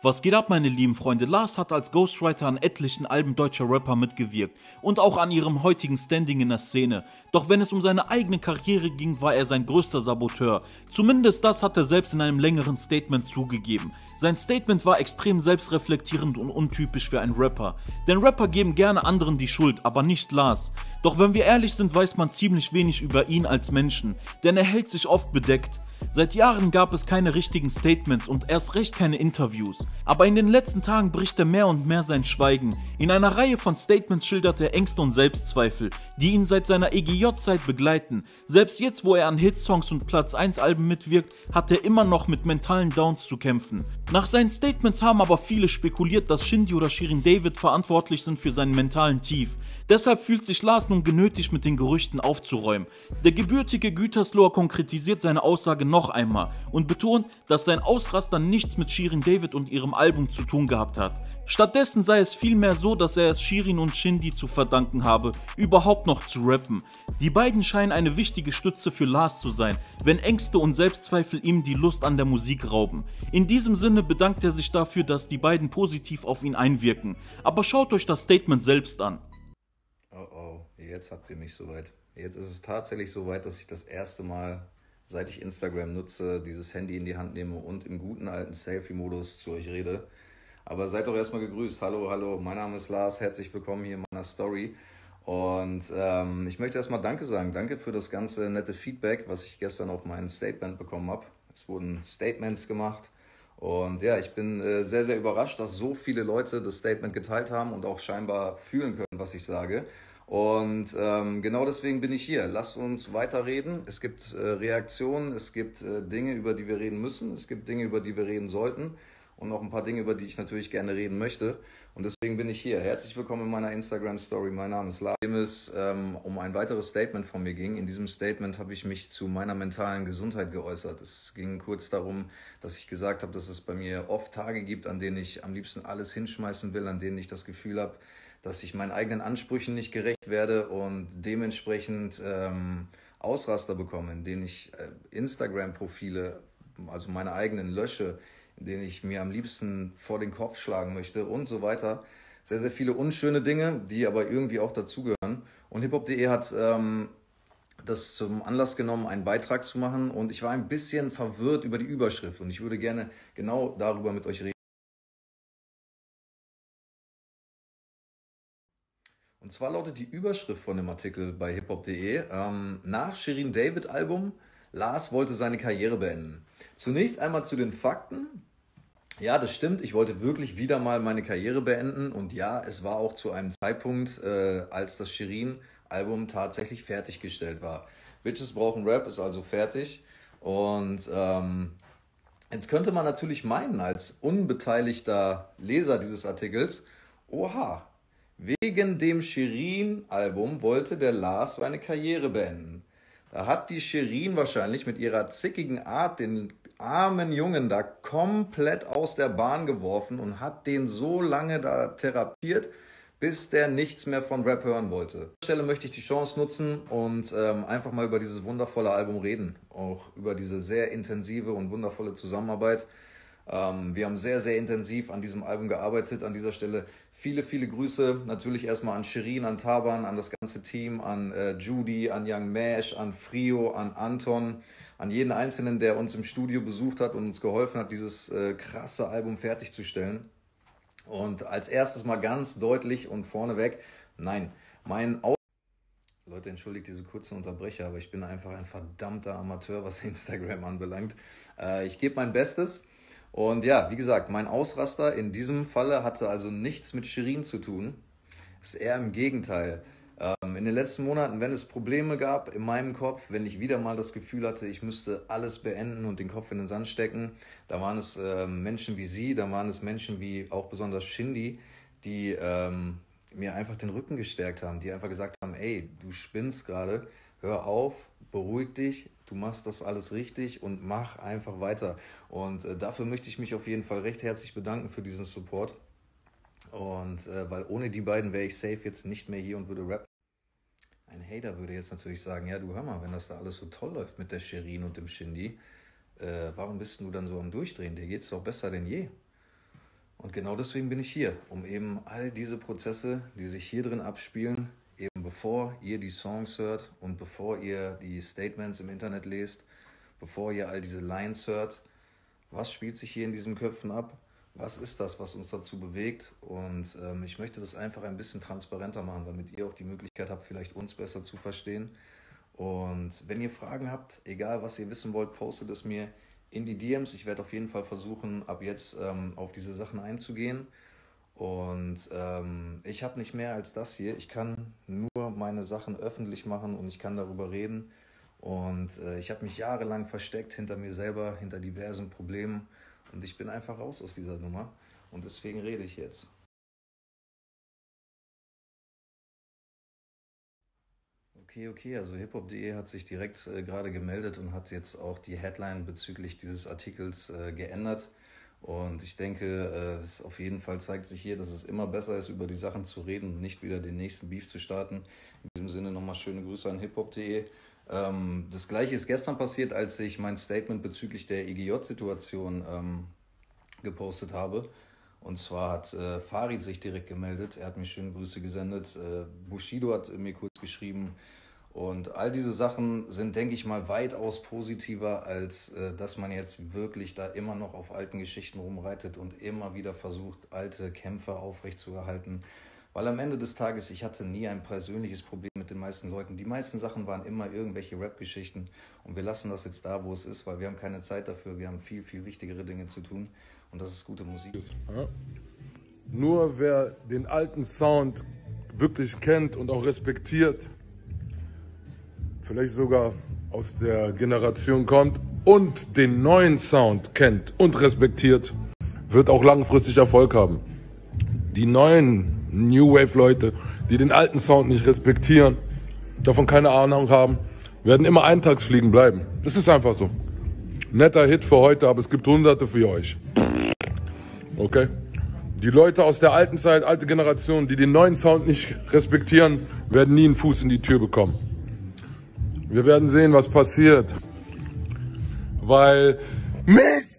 Was geht ab, meine lieben Freunde? Lars hat als Ghostwriter an etlichen Alben deutscher Rapper mitgewirkt und auch an ihrem heutigen Standing in der Szene. Doch wenn es um seine eigene Karriere ging, war er sein größter Saboteur. Zumindest das hat er selbst in einem längeren Statement zugegeben. Sein Statement war extrem selbstreflektierend und untypisch für einen Rapper. Denn Rapper geben gerne anderen die Schuld, aber nicht Lars. Doch wenn wir ehrlich sind, weiß man ziemlich wenig über ihn als Menschen, denn er hält sich oft bedeckt. Seit Jahren gab es keine richtigen Statements und erst recht keine Interviews. Aber in den letzten Tagen bricht er mehr und mehr sein Schweigen. In einer Reihe von Statements schildert er Ängste und Selbstzweifel, die ihn seit seiner EGJ-Zeit begleiten. Selbst jetzt, wo er an Hitsongs und Platz 1 Alben mitwirkt, hat er immer noch mit mentalen Downs zu kämpfen. Nach seinen Statements haben aber viele spekuliert, dass Shindy oder Shirin David verantwortlich sind für seinen mentalen Tief. Deshalb fühlt sich Lars nun genötigt, mit den Gerüchten aufzuräumen. Der gebürtige Gütersloher konkretisiert seine Aussage noch einmal und betont, dass sein Ausraster nichts mit Shirin David und ihrem Album zu tun gehabt hat. Stattdessen sei es vielmehr so, dass er es Shirin und Shindy zu verdanken habe, überhaupt noch zu rappen. Die beiden scheinen eine wichtige Stütze für Lars zu sein, wenn Ängste und Selbstzweifel ihm die Lust an der Musik rauben. In diesem Sinne bedankt er sich dafür, dass die beiden positiv auf ihn einwirken. Aber schaut euch das Statement selbst an. Oh oh, jetzt habt ihr mich soweit. Jetzt ist es tatsächlich soweit, dass ich das erste Mal, seit ich Instagram nutze, dieses Handy in die Hand nehme und im guten alten Selfie-Modus zu euch rede. Aber seid doch erstmal gegrüßt. Hallo, hallo, mein Name ist Lars, herzlich willkommen hier in meiner Story. Und ich möchte erstmal Danke sagen. Danke für das ganze nette Feedback, was ich gestern auf mein Statement bekommen habe. Es wurden Statements gemacht. Und ja, ich bin sehr, sehr überrascht, dass so viele Leute das Statement geteilt haben und auch scheinbar fühlen können, was ich sage. Und genau deswegen bin ich hier. Lasst uns weiterreden. Es gibt Reaktionen, es gibt Dinge, über die wir reden müssen, es gibt Dinge, über die wir reden sollten und noch ein paar Dinge, über die ich natürlich gerne reden möchte. Und deswegen bin ich hier. Herzlich willkommen in meiner Instagram-Story. Mein Name ist Laas. Dem es um ein weiteres Statement von mir ging. In diesem Statement habe ich mich zu meiner mentalen Gesundheit geäußert. Es ging kurz darum, dass ich gesagt habe, dass es bei mir oft Tage gibt, an denen ich am liebsten alles hinschmeißen will, an denen ich das Gefühl habe, dass ich meinen eigenen Ansprüchen nicht gerecht werde und dementsprechend Ausraster bekomme, in denen ich Instagram-Profile, also meine eigenen, lösche, in denen ich mir am liebsten vor den Kopf schlagen möchte und so weiter. Sehr, sehr viele unschöne Dinge, die aber irgendwie auch dazugehören. Und hiphop.de hat das zum Anlass genommen, einen Beitrag zu machen. Und ich war ein bisschen verwirrt über die Überschrift und ich würde gerne genau darüber mit euch reden. Und zwar lautet die Überschrift von dem Artikel bei hiphop.de, nach Shirin David Album, Lars wollte seine Karriere beenden. Zunächst einmal zu den Fakten. Ja, das stimmt, ich wollte wirklich wieder mal meine Karriere beenden und ja, es war auch zu einem Zeitpunkt, als das Shirin Album tatsächlich fertiggestellt war. Bitches brauchen Rap ist also fertig und jetzt könnte man natürlich meinen, als unbeteiligter Leser dieses Artikels, oha, wegen dem Shirin-Album wollte der Lars seine Karriere beenden. Da hat die Shirin wahrscheinlich mit ihrer zickigen Art den armen Jungen da komplett aus der Bahn geworfen und hat den so lange da therapiert, bis der nichts mehr von Rap hören wollte. An dieser Stelle möchte ich die Chance nutzen und einfach mal über dieses wundervolle Album reden. Auch über diese sehr intensive und wundervolle Zusammenarbeit. Wir haben sehr, sehr intensiv an diesem Album gearbeitet. An dieser Stelle viele, viele Grüße. Natürlich erstmal an Shirin, an Taban, an das ganze Team, an Judy, an Young Mesh, an Frio, an Anton, an jeden Einzelnen, der uns im Studio besucht hat und uns geholfen hat, dieses krasse Album fertigzustellen. Und als erstes mal ganz deutlich und vorneweg, nein, Leute, entschuldigt diese kurzen Unterbrecher, aber ich bin einfach ein verdammter Amateur, was Instagram anbelangt. Ich gebe mein Bestes. Und ja, wie gesagt, mein Ausraster in diesem Falle hatte also nichts mit Shirin zu tun. Ist eher im Gegenteil. In den letzten Monaten, wenn es Probleme gab in meinem Kopf, wenn ich wieder mal das Gefühl hatte, ich müsste alles beenden und den Kopf in den Sand stecken, da waren es Menschen wie sie, da waren es Menschen wie auch besonders Shindy, die mir einfach den Rücken gestärkt haben, die einfach gesagt haben, ey, du spinnst gerade, hör auf, beruhig dich, du machst das alles richtig und mach einfach weiter. Und dafür möchte ich mich auf jeden Fall recht herzlich bedanken für diesen Support. Und weil ohne die beiden wäre ich safe jetzt nicht mehr hier und würde rappen. Ein Hater würde jetzt natürlich sagen, ja du hör mal, wenn das da alles so toll läuft mit der Shirin und dem Shindy, warum bist du dann so am Durchdrehen? Dir geht's doch besser denn je. Und genau deswegen bin ich hier, um eben all diese Prozesse, die sich hier drin abspielen, eben bevor ihr die Songs hört und bevor ihr die Statements im Internet lest, bevor ihr all diese Lines hört, was spielt sich hier in diesen Köpfen ab? Was ist das, was uns dazu bewegt? Und ich möchte das einfach ein bisschen transparenter machen, damit ihr auch die Möglichkeit habt, vielleicht uns besser zu verstehen. Und wenn ihr Fragen habt, egal was ihr wissen wollt, postet es mir in die DMs. Ich werde auf jeden Fall versuchen, ab jetzt auf diese Sachen einzugehen. Und ich habe nicht mehr als das hier. Ich kann nur meine Sachen öffentlich machen und ich kann darüber reden. Und ich habe mich jahrelang versteckt hinter mir selber, hinter diversen Problemen. Und ich bin einfach raus aus dieser Nummer. Und deswegen rede ich jetzt. Okay, also hiphop.de hat sich direkt gerade gemeldet und hat jetzt auch die Headline bezüglich dieses Artikels geändert. Und ich denke, es auf jeden Fall zeigt sich hier, dass es immer besser ist, über die Sachen zu reden und nicht wieder den nächsten Beef zu starten. In diesem Sinne nochmal schöne Grüße an hiphop.de. Das Gleiche ist gestern passiert, als ich mein Statement bezüglich der EGJ-Situation gepostet habe. Und zwar hat Farid sich direkt gemeldet, er hat mir schöne Grüße gesendet, Bushido hat mir kurz geschrieben. Und all diese Sachen sind, denke ich mal, weitaus positiver, als dass man jetzt wirklich da immer noch auf alten Geschichten rumreitet und immer wieder versucht, alte Kämpfe aufrechtzuerhalten. Weil am Ende des Tages, ich hatte nie ein persönliches Problem mit den meisten Leuten. Die meisten Sachen waren immer irgendwelche Rap-Geschichten. Und wir lassen das jetzt da, wo es ist, weil wir haben keine Zeit dafür. Wir haben viel, viel wichtigere Dinge zu tun. Und das ist gute Musik. Ja. Nur wer den alten Sound wirklich kennt und auch respektiert, vielleicht sogar aus der Generation kommt und den neuen Sound kennt und respektiert, wird auch langfristig Erfolg haben. Die neuen New Wave-Leute, die den alten Sound nicht respektieren, davon keine Ahnung haben, werden immer Eintagsfliegen bleiben. Das ist einfach so. Netter Hit für heute, aber es gibt Hunderte für euch. Okay? Die Leute aus der alten Zeit, alte Generation, die den neuen Sound nicht respektieren, werden nie einen Fuß in die Tür bekommen. Wir werden sehen, was passiert. Weil... Mist!